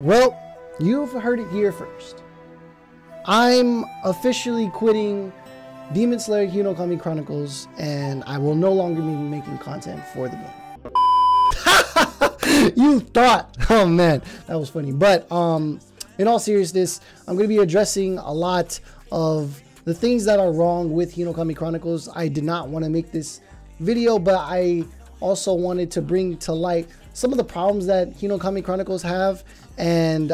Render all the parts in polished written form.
Well, you've heard it here first. I'm officially quitting Demon Slayer Hinokami Chronicles, and I will no longer be making content for the game. You thought! Oh man, that was funny. But in all seriousness, I'm going to be addressing a lot of the things that are wrong with Hinokami Chronicles. I did not want to make this video, but I also wanted to bring to light some of the problems that Hinokami Chronicles have, and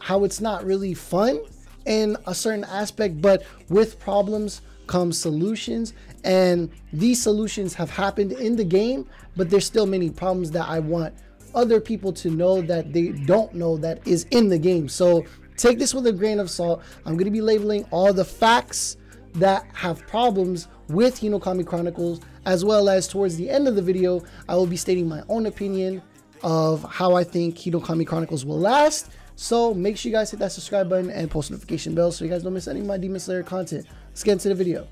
how it's not really fun in a certain aspect, but with problems come solutions, and these solutions have happened in the game, but there's still many problems that I want other people to know that they don't know that is in the game. So take this with a grain of salt. I'm going to be labeling all the facts that have problems with Hinokami Chronicles, as well as towards the end of the video, I will be stating my own opinion of how I think Hinokami Chronicles will last. So make sure you guys hit that subscribe button and post notification bell so you guys don't miss any of my Demon Slayer content. Let's get into the video.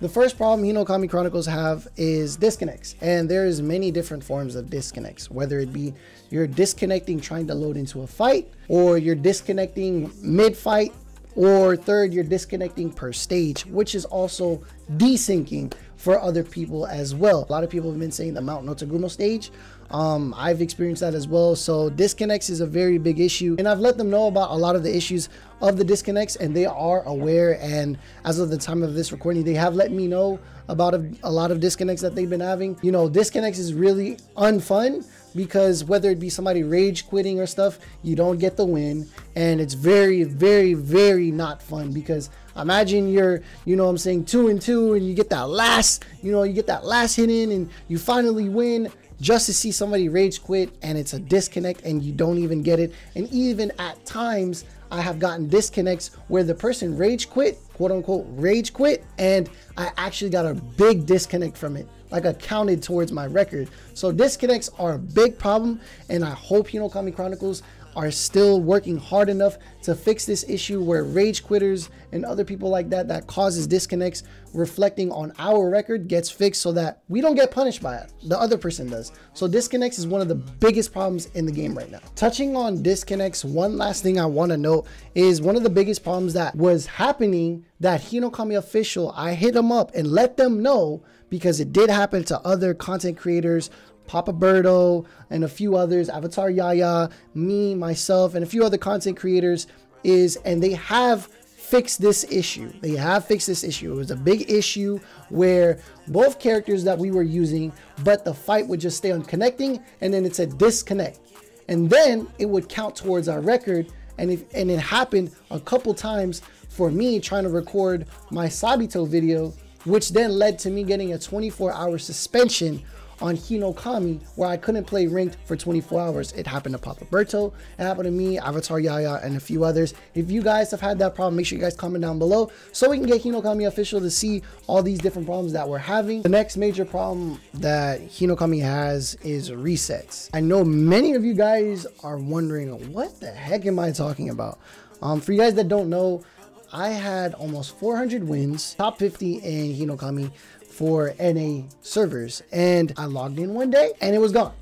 The first problem Hinokami Chronicles have is disconnects, and there is many different forms of disconnects, whether it be you're disconnecting trying to load into a fight, or you're disconnecting mid-fight, or third, you're disconnecting per stage, which is also desyncing for other people as well. A lot of people have been saying the Mount Notagumo stage. I've experienced that as well. So disconnects is a very big issue, and I've let them know about a lot of the issues of the disconnects, and they are aware. And as of the time of this recording, they have let me know about a lot of disconnects that they've been having. You know, disconnects is really unfun, because whether it be somebody rage quitting or stuff, you don't get the win, and it's very, very, very not fun. Because imagine you're, you know what I'm saying, 2-2, and you get that last, you know, you get that last hit in, and you finally win, just to see somebody rage quit, and it's a disconnect, and you don't even get it. And even at times, I have gotten disconnects where the person rage quit, quote unquote rage quit, and I actually got a big disconnect from it, like accounted towards my record. So disconnects are a big problem, and I hope Hinokami Chronicles are still working hard enough to fix this issue where rage quitters and other people like that that causes disconnects reflecting on our record gets fixed, so that we don't get punished by it, the other person does. So disconnects is one of the biggest problems in the game right now. Touching on disconnects, one last thing I want to note is one of the biggest problems that was happening that Hinokami official, I hit them up and let them know, because it did happen to other content creators, Papa Birdo and a few others, Avatar Yaya, me, myself, and a few other content creators, is, and they have fixed this issue. They have fixed this issue. It was a big issue where both characters that we were using, but the fight would just stay on connecting, and then it's a disconnect, and then it would count towards our record. And it happened a couple times for me trying to record my Sabito video, which then led to me getting a 24-hour suspension on Hinokami, where I couldn't play ranked for 24 hours. It happened to Papa Birdo, it happened to me, Avatar Yaya, and a few others. If you guys have had that problem, make sure you guys comment down below so we can get Hinokami official to see all these different problems that we're having. The next major problem that Hinokami has is resets. I know many of you guys are wondering, what the heck am I talking about? For you guys that don't know, I had almost 400 wins, top 50 in Hinokami for NA servers, and I logged in one day and it was gone.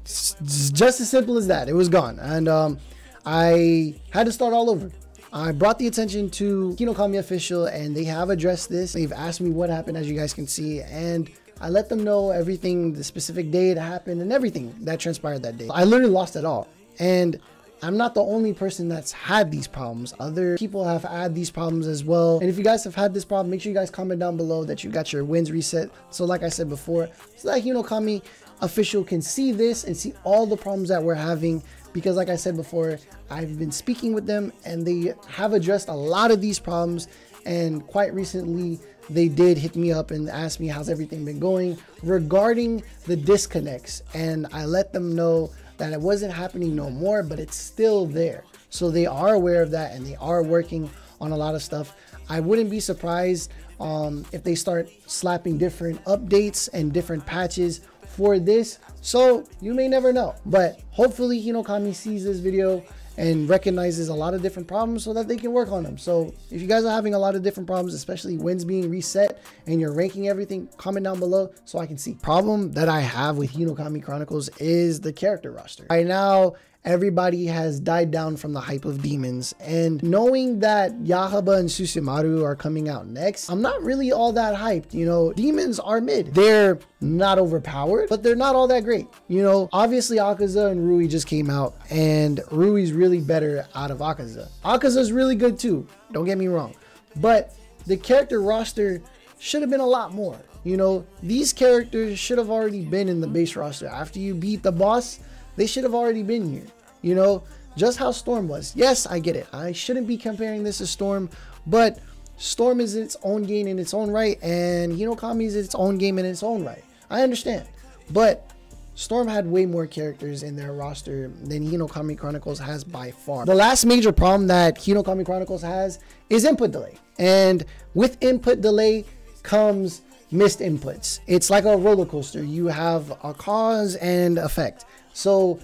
It's just as simple as that. It was gone, and I had to start all over. I brought the attention to Hinokami official, and they have addressed this. They've asked me what happened, as you guys can see, and I let them know everything, the specific day it happened and everything that transpired that day. I literally lost it all, and I'm not the only person that's had these problems. Other people have had these problems as well. And if you guys have had this problem, make sure you guys comment down below that you got your wins reset. So like I said before, so that Hinokami official can see this and see all the problems that we're having. Because like I said before, I've been speaking with them, and they have addressed a lot of these problems. And quite recently, they did hit me up and ask me, how's everything been going regarding the disconnects? And I let them know that it wasn't happening no more, but it's still there. So they are aware of that, and they are working on a lot of stuff. I wouldn't be surprised if they start slapping different updates and different patches for this. So you may never know, but hopefully Hinokami sees this video and recognizes a lot of different problems so that they can work on them. So if you guys are having a lot of different problems, especially wins being reset and you're ranking everything, comment down below so I can see. Problem that I have with Hinokami Chronicles is the character roster. I now everybody has died down from the hype of demons. And knowing that Yahaba and Susumaru are coming out next, I'm not really all that hyped. You know, demons are mid. They're not overpowered, but they're not all that great. You know, obviously Akaza and Rui just came out, and Rui's really better out of Akaza. Akaza's really good too, don't get me wrong. But the character roster should have been a lot more. You know, these characters should have already been in the base roster. After you beat the boss, they should have already been here. You know, just how Storm was. Yes, I get it. I shouldn't be comparing this to Storm, but Storm is its own game in its own right, and Hinokami is its own game in its own right. I understand. But Storm had way more characters in their roster than Hinokami Chronicles has by far. The last major problem that Hinokami Chronicles has is input delay. And with input delay comes missed inputs. It's like a roller coaster. You have a cause and effect. So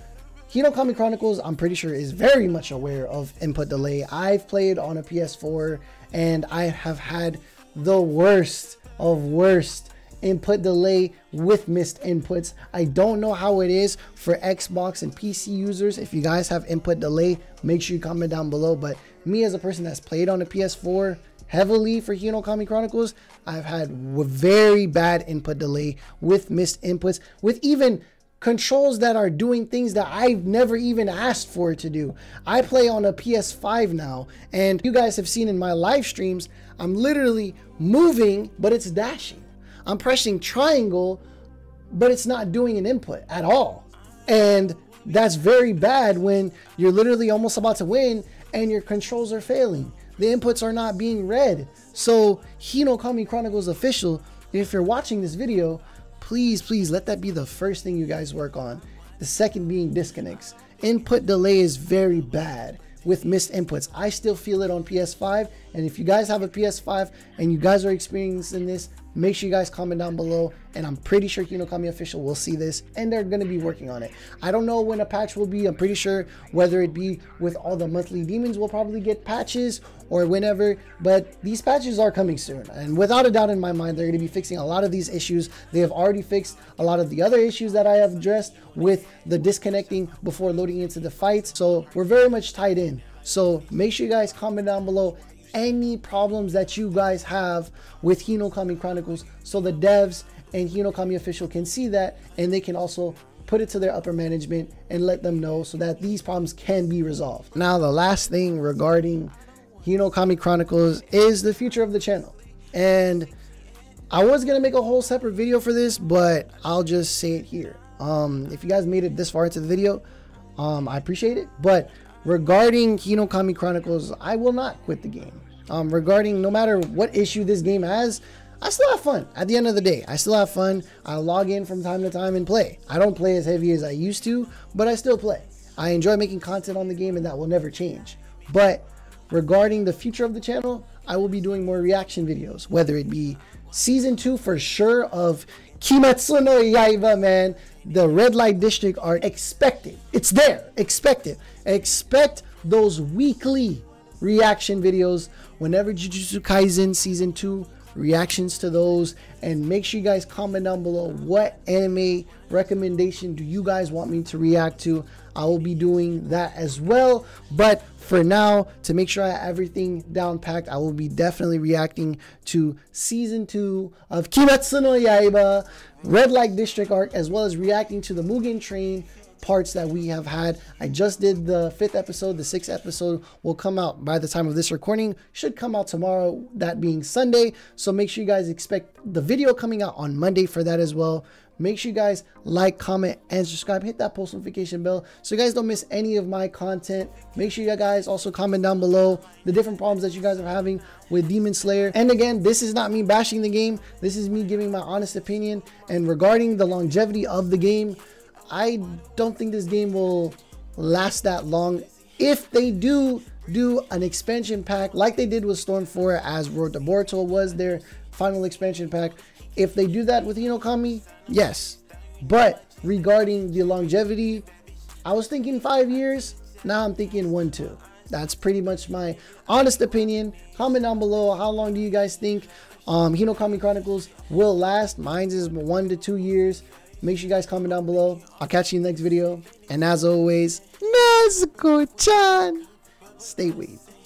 Hinokami Chronicles, I'm pretty sure, is very much aware of input delay. I've played on a PS4 and I have had the worst of worst input delay with missed inputs. I don't know how it is for Xbox and PC users. If you guys have input delay, make sure you comment down below. But me, as a person that's played on a PS4 heavily for Hinokami Chronicles, I've had very bad input delay with missed inputs, with even controls that are doing things that I've never even asked for it to do. I play on a PS5 now, and you guys have seen in my live streams, I'm literally moving, but it's dashing. I'm pressing triangle, but it's not doing an input at all. And that's very bad when you're literally almost about to win and your controls are failing. The inputs are not being read. So Hinokami Chronicles official, if you're watching this video, please, please let that be the first thing you guys work on. The second being disconnects. Input delay is very bad with missed inputs. I still feel it on PS5. And if you guys have a PS5 and you guys are experiencing this, make sure you guys comment down below, and I'm pretty sure Hinokami official will see this and they're going to be working on it. I don't know when a patch will be. I'm pretty sure whether it be with all the monthly demons, we'll probably get patches or whenever, but these patches are coming soon. And without a doubt in my mind, they're going to be fixing a lot of these issues. They have already fixed a lot of the other issues that I have addressed with the disconnecting before loading into the fights. So we're very much tied in. So make sure you guys comment down below any problems that you guys have with Hinokami Chronicles, so the devs and Hinokami official can see that, and they can also put it to their upper management and let them know so that these problems can be resolved. Now, the last thing regarding Hinokami Chronicles is the future of the channel. And I was gonna make a whole separate video for this, but I'll just say it here. If you guys made it this far into the video, I appreciate it. But regarding Hinokami Chronicles, I will not quit the game. Regarding no matter what issue this game has, I still have fun. At the end of the day, I still have fun. I log in from time to time and play. I don't play as heavy as I used to, but I still play. I enjoy making content on the game, and that will never change. But regarding the future of the channel, I will be doing more reaction videos, whether it be season 2 for sure of Kimetsu no Yaiba, man. The Red Light District are expected. It's there. Expect it. Expect those weekly reaction videos whenever Jujutsu Kaisen season 2, reactions to those. And make sure you guys comment down below, what anime recommendation do you guys want me to react to? I will be doing that as well. But for now, to make sure I have everything down packed, I will be definitely reacting to season 2 of Kimetsu no Yaiba, Red Light District arc, as well as reacting to the Mugen Train parts that we have had. I just did the 5th episode. The 6th episode will come out by the time of this recording, should come out tomorrow, that being Sunday. So make sure you guys expect the video coming out on Monday for that as well. Make sure you guys like, comment, and subscribe. Hit that post notification bell so you guys don't miss any of my content. Make sure you guys also comment down below the different problems that you guys are having with Demon Slayer. And again, this is not me bashing the game. This is me giving my honest opinion. And regarding the longevity of the game, I don't think this game will last that long if they do an expansion pack like they did with Storm 4, as Road to Boruto was their final expansion pack. If they do that with Hinokami, yes. But regarding the longevity, I was thinking 5 years. Now I'm thinking 1-2. That's pretty much my honest opinion. Comment down below, how long do you guys think Hinokami Chronicles will last? Mine is 1 to 2 years. Make sure you guys comment down below. I'll catch you in the next video. And as always, Nezuko-chan, stay wavy.